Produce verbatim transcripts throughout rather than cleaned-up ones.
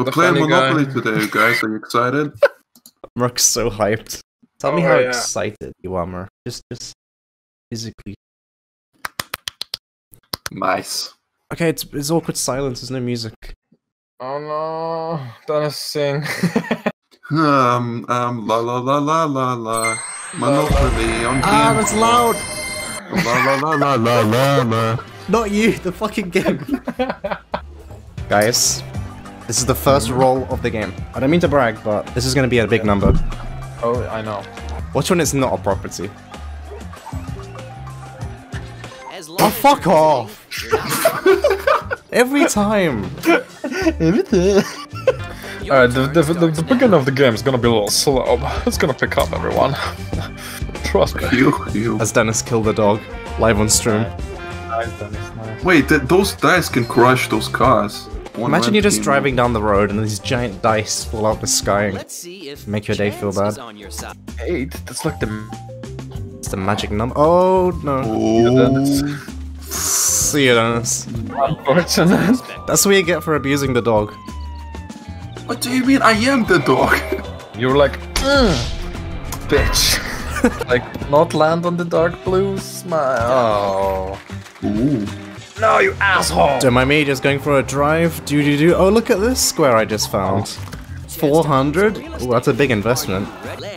We're the playing Monopoly guy. today, guys. Are you excited? Murk's so hyped. Tell oh, me how yeah. excited you are, Murk. Just, just physically. Nice. Okay, it's it's awkward silence. There's no music. Oh no! Deniss sing. um um la la la la la la. Monopoly on. Ah, that's loud. La la la la la la. Not you, the fucking game. Guys, this is the first roll of the game. I don't mean to brag, but this is going to be a big yeah. number. Oh, I know. Watch when it's not a property. Oh, fuck off! Every time! Every time! Alright, the, the, the, the beginning of the game is gonna be a little slow, but it's gonna pick up, everyone. Trust me. You, you. As Deniss killed the dog, live on stream. Nice, Deniss, nice. Wait, th those dice can crush those cars. One Imagine you're just team. driving down the road and these giant dice fall out the sky and make your day feel bad. Hey, that's like the... It's the magic number. Oh no. Oh. See you, Deniss. Unfortunate. That's what you get for abusing the dog. What do you mean I am the dog? You're like, bitch. Like, not land on the dark blue smile. Oh. Ooh. No, you asshole! Don't mind me, just going for a drive. Do do do. Oh, look at this square I just found. four hundred? Oh, that's a big investment.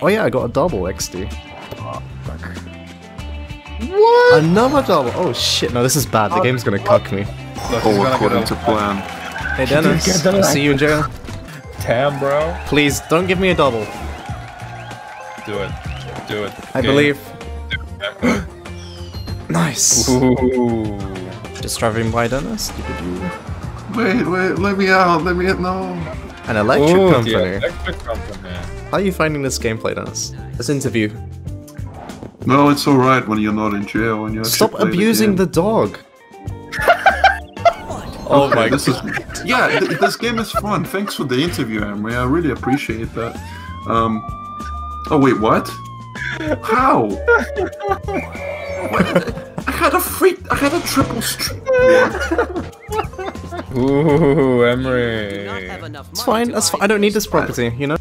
Oh yeah, I got a double X D. What? Another double? Oh shit, no, this is bad. The oh, game's gonna cuck me. All according to plan. Hey Deniss, I'll see you in jail. Damn, bro. Please, don't give me a double. Do it. Do it. I Game. believe. Nice. Ooh. Just driving by Deniss. Wait, wait, let me out, let me out, no. An electric Ooh, company. Electric company. How are you finding this gameplay, Deniss? This interview. No, it's alright when you're not in jail. When you're Stop abusing the, the dog! Oh okay, my this god. Is, yeah, th this game is fun. Thanks for the interview, Emre. I really appreciate that. Um, oh wait, what? How? What? I had a freak. I had a triple streak. Ooh, Emre. It's fine, that's fine. I don't need this property, you know?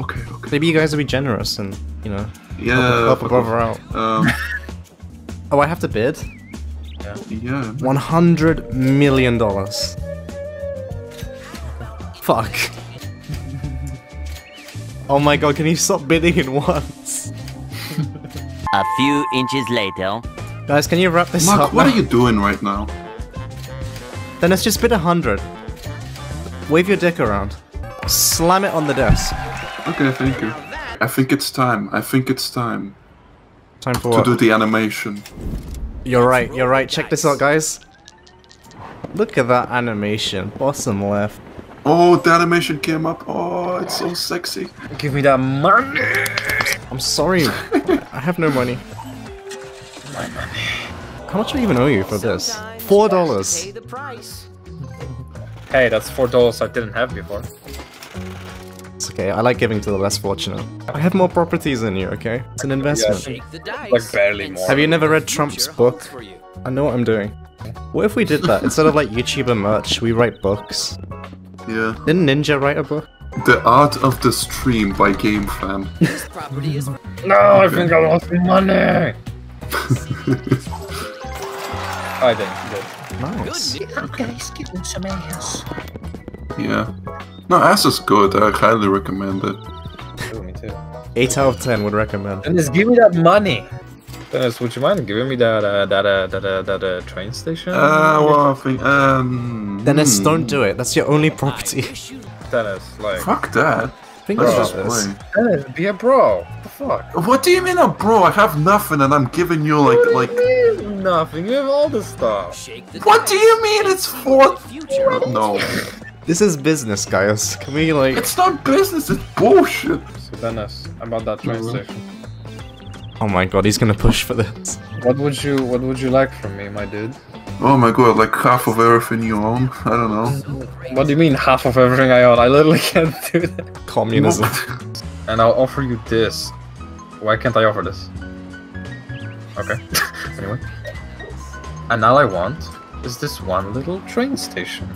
Okay, okay. Maybe you guys will be generous and, you know. Yeah, help a brother out. Um, oh, I have to bid? Yeah. yeah. one hundred million dollars. Fuck. Oh my god, can you stop bidding in once? A few inches later. Guys, can you wrap this Mark, up? Mark, what now? are you doing right now? Then let's just bid one hundred. Wave your dick around. Slam it on the desk. Okay, thank you. I think it's time. I think it's time. Time for what? To do the animation. You're right. You're right. Check this out, guys. Look at that animation. Bottom left. Oh, the animation came up. Oh, it's so sexy. Give me that money. I'm sorry. I have no money. My money. How much do I even owe you for this? Four dollars. Hey, that's four dollars I didn't have before. It's okay, I like giving to the less fortunate. I have more properties than you, okay? It's an investment. Yeah, like barely more. Have you never read Trump's book? I know what I'm doing. What if we did that? Instead of like YouTuber merch, we write books. Yeah. Didn't Ninja write a book? The Art of the Stream by GameFan. No, I think I lost money! I think. Good. Nice. Guys, give me some ass. Yeah. No, ass is good. I highly recommend it. Ooh, me too. Eight out of ten would recommend. Deniss, give me that money. Deniss, would you mind giving me that uh, that uh, that uh, that uh, train station? Uh, well, I think um. Deniss, hmm. don't do it. That's your only property. Deniss, like. Fuck that. Think about this. Deniss, be a bro. What the fuck? What do you mean a bro? I have nothing, and I'm giving you like what like. Do you mean nothing. You have all this stuff. What do you mean? It's for future. No. This is business, guys. Can we like? It's not business. It's bullshit. So Deniss, about that train station. Oh my god, he's gonna push for this. What would you What would you like from me, my dude? Oh my god, like half of everything you own. I don't know. What do you mean half of everything I own? I literally can't do that. Communism. And I'll offer you this. Why can't I offer this? Okay. Anyway. And all I want is this one little train station.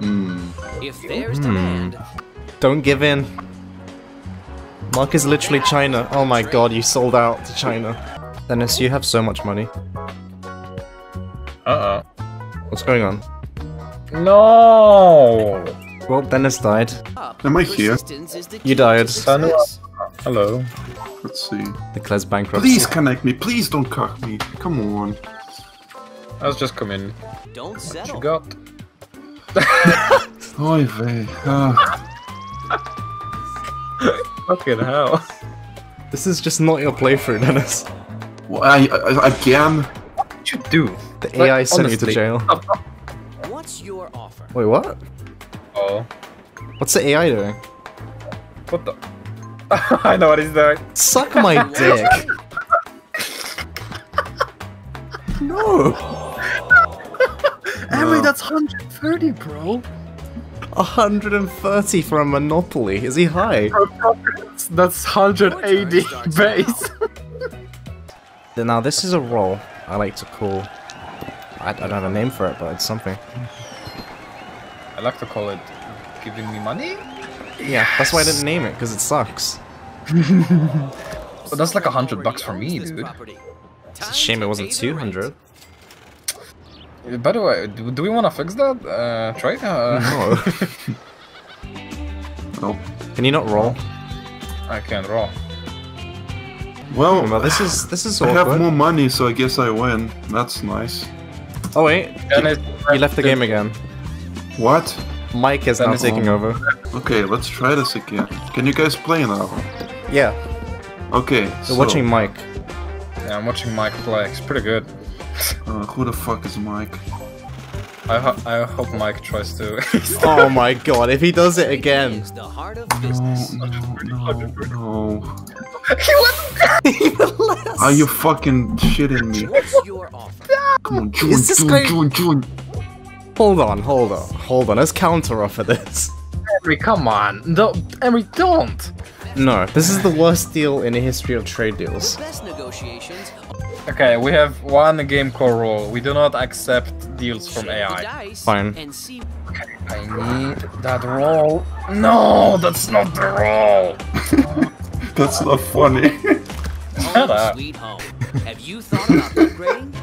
Mm. If there's mm. demand, don't give in. Mark is literally China. Oh my god, you sold out to China. Deniss, you have so much money. Uh-oh. What's going on? No! Well, Deniss died. Am I here? You died. Hello. Let's see. Declares bankruptcy. Please connect me. Please don't cuck me. Come on. I was just coming. Don't settle. What you got? Oy vey. Oh. Fucking hell. This is just not your playthrough, Deniss. Well, I, I, again? What'd you do? The like, A I sent honestly, you to jail. I'm, I'm... What's your offer? Wait, what? Oh. What's the A I doing? What the? I know what he's doing. Suck my dick. No. Emre, that's one hundred thirty, bro. one hundred thirty for a Monopoly. Is he high? That's one hundred eighty base. Now this is a roll I like to call. I, I don't have a name for it, but it's something. I like to call it giving me money? Yeah, that's why I didn't name it, because it sucks. But that's like a hundred bucks for me, dude. It's a shame it wasn't two hundred. By the way, do we want to fix that? Uh, try it? Uh... No. No. Can you not roll? I can't roll. Well, well this is this is awkward. I have more money, so I guess I win. That's nice. Oh wait, you, it, you left the game again. What? Mike is now taking over. Okay, let's try this again. Can you guys play now? Yeah. Okay, so... You're watching Mike. Yeah, I'm watching Mike play. It's pretty good. Uh, who the fuck is Mike? I, ho I hope Mike tries to... Oh my god, if he does it again! No, no, no... He went less! Are you fucking shitting me? Come on, June, June, June, June! Hold on, hold on, hold on, let's counter-offer this. Emre, come on. No, Emre, don't! No, this is the worst deal in the history of trade deals. Okay, we have one GameCore rule. We do not accept deals from A I. Fine. Okay, I need that roll. No, that's not the roll! That's not funny. Shut up. Have you thought about upgrading?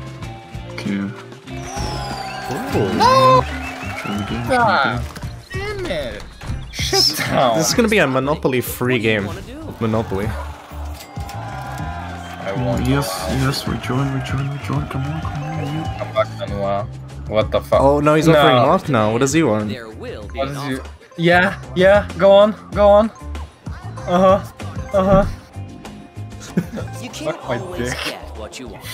Okay. Ooh. No! God damn it! Shut down! This is gonna be a Monopoly-free game. Monopoly. I want. Yes, yes, rejoin, rejoin, rejoin. Come on, come on. Come back then, wow. What the fuck? Oh no, he's no. offering off now. What does he want? What is you? Yeah, yeah. Go on, go on. Uh huh, uh huh. You can't always get what you want.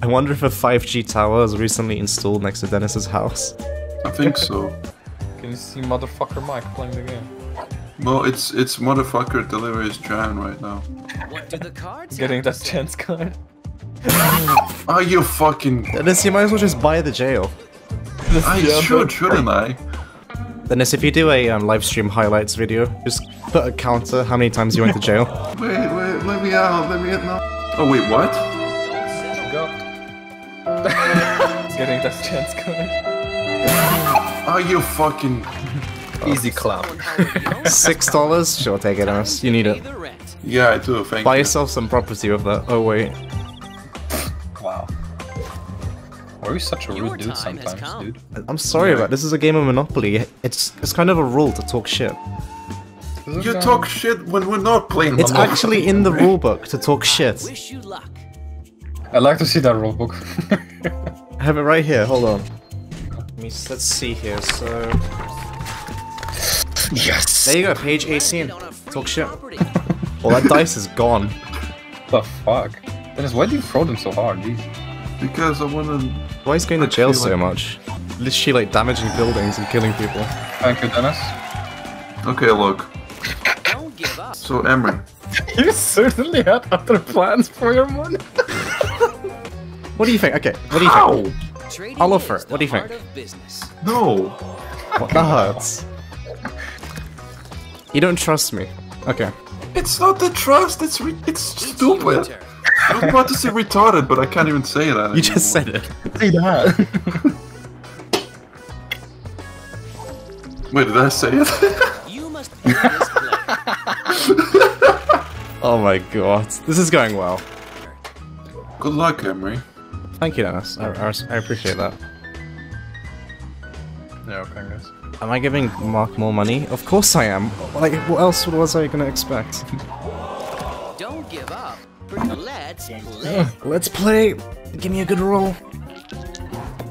I wonder if a five G tower was recently installed next to Dennis's house. I think so. Can you see motherfucker Mike playing the game? Well, it's it's motherfucker Delirious Giant right now. What do the cards Getting that chance card. Are you fucking... Deniss, you might as well just buy the jail. I should, shouldn't I? Deniss, if you do a um, live stream highlights video, just put a counter how many times you went to jail. Wait, wait, let me out, let me out now. Oh wait, what? Getting that chance going. Are you fucking... Oh. Easy clap. Six dollars? Sure, take it, Deniss. You need it. Yeah, I do, thank you. Buy yourself some property with that. Oh, wait. Wow. Why are you such a rude dude sometimes, dude? I'm sorry, yeah. but this is a game of Monopoly. It's it's kind of a rule to talk shit. You talk shit when we're not playing Monopoly. It's actually in the rulebook to talk shit. I wish you luck. I'd like to see that rulebook. I have it right here, hold on. Let me, let's see here, so... Yes! There you go, page eighteen. Talk shit. Well, that dice is gone. What the fuck? Deniss, why do you throw them so hard? Geez. Because I wanna... Why is going to jail so like... much? Literally, like, damaging buildings and killing people. Thank you, Deniss. Okay, look. Don't give up. So, Emre. You certainly had other plans for your money. What do you think? Okay, what do you How? think? I'll offer it. What do you think? No! What, that hurts. You don't trust me. Okay. It's not the trust, it's re it's stupid. I was about to say retarded, but I can't even say that. You anymore. just said it. Say that. Wait, did I say it? You must play this play. Oh my god. This is going well. Good luck, Emre. Thank you, Deniss. I, I, I appreciate that. Yeah, okay, guys. Am I giving Mark more money? Of course I am. Like, what else was I gonna expect? Don't give up. Let's play. Let's play. Give me a good roll.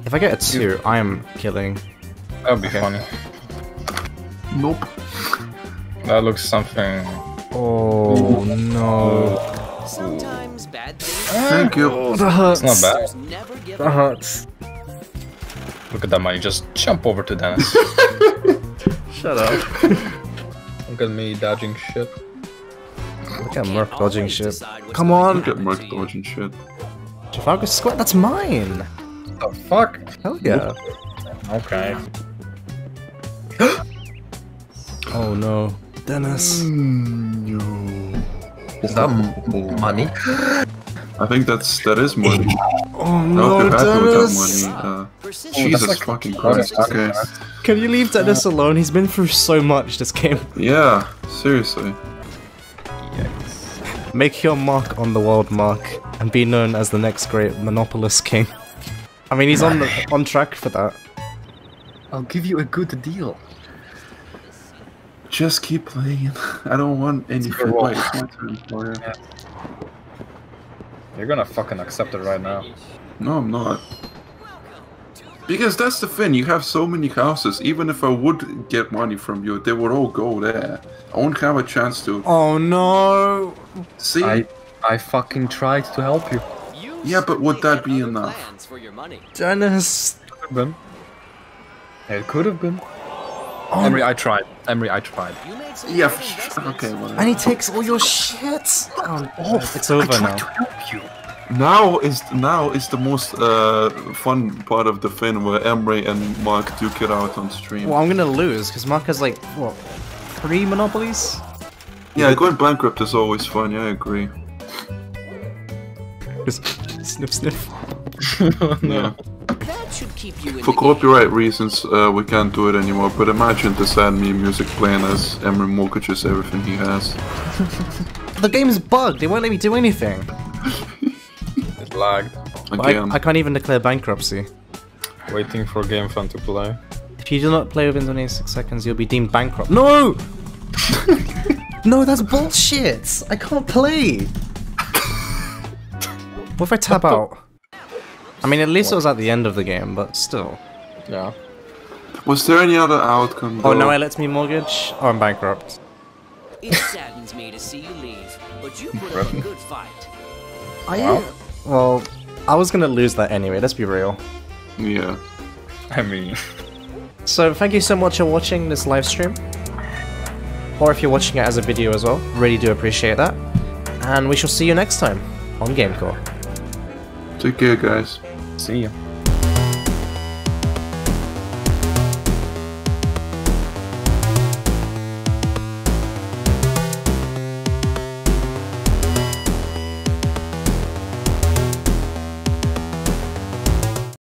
If I get a two, I am killing. That would be okay. Funny. Nope. That looks something. Oh no. Sometimes bad things. Thank you. Oh, that hurts. It's not bad. That hurts. Look at that money, just jump over to Deniss. Shut up. Look at me dodging shit. Look at Murk dodging shit. Come on! Look at Murk dodging shit. Trafalgar Square, that's mine! What the fuck? Hell yeah. Okay. Oh no. Deniss. Mm, no. Is that oh. money? I think that's that is money. Oh no, Deniss! Uh, Jesus like fucking Christ! Okay, can you leave Deniss alone? He's been through so much this game. Yeah, seriously. Yikes. Make your mark on the world, Mark, and be known as the next great monopolist king. I mean, he's on the, on track for that. I'll give you a good deal. Just keep playing. I don't want any fight. It's my turn for you. You're gonna fucking accept it right now. No, I'm not. Because that's the thing, you have so many houses, even if I would get money from you, they would all go there. I won't have a chance to... Oh no! See? I, I fucking tried to help you. Yeah, but would that be enough? Deniss! It could have been. Oh. Emre, I tried. Emre, I tried. Yeah, okay, whatever. And he takes all your shit! Oh, oh, it's over I now. To help you. Now is now is the most uh, fun part of the thing where Emre and Mark duke it out on stream. Well, I'm gonna lose, because Mark has like, what, three monopolies? Yeah, going bankrupt is always fun, yeah, I agree. Just sniff sniff. Oh, no. Yeah. For copyright reasons, uh, we can't do it anymore, but imagine the sad meme music playing as Emre mortgages everything he has. The game is bugged, it won't let me do anything. It lagged. Again. I, I can't even declare bankruptcy. Waiting for GameFan to play. If you do not play within twenty-six seconds, you'll be deemed bankrupt. No! No, that's bullshit! I can't play! What if I tap out? I mean, at least it was at the end of the game, but still. Yeah. Was there any other outcome? Though? Oh, now it lets me mortgage? Oh, I'm bankrupt. It saddens me to see you leave, but you put up a good fight. Are wow. you? Well, I was gonna lose that anyway, let's be real. Yeah. I mean. So, thank you so much for watching this live stream. Or if you're watching it as a video as well, really do appreciate that. And we shall see you next time on GameCore. Take care, guys. See ya.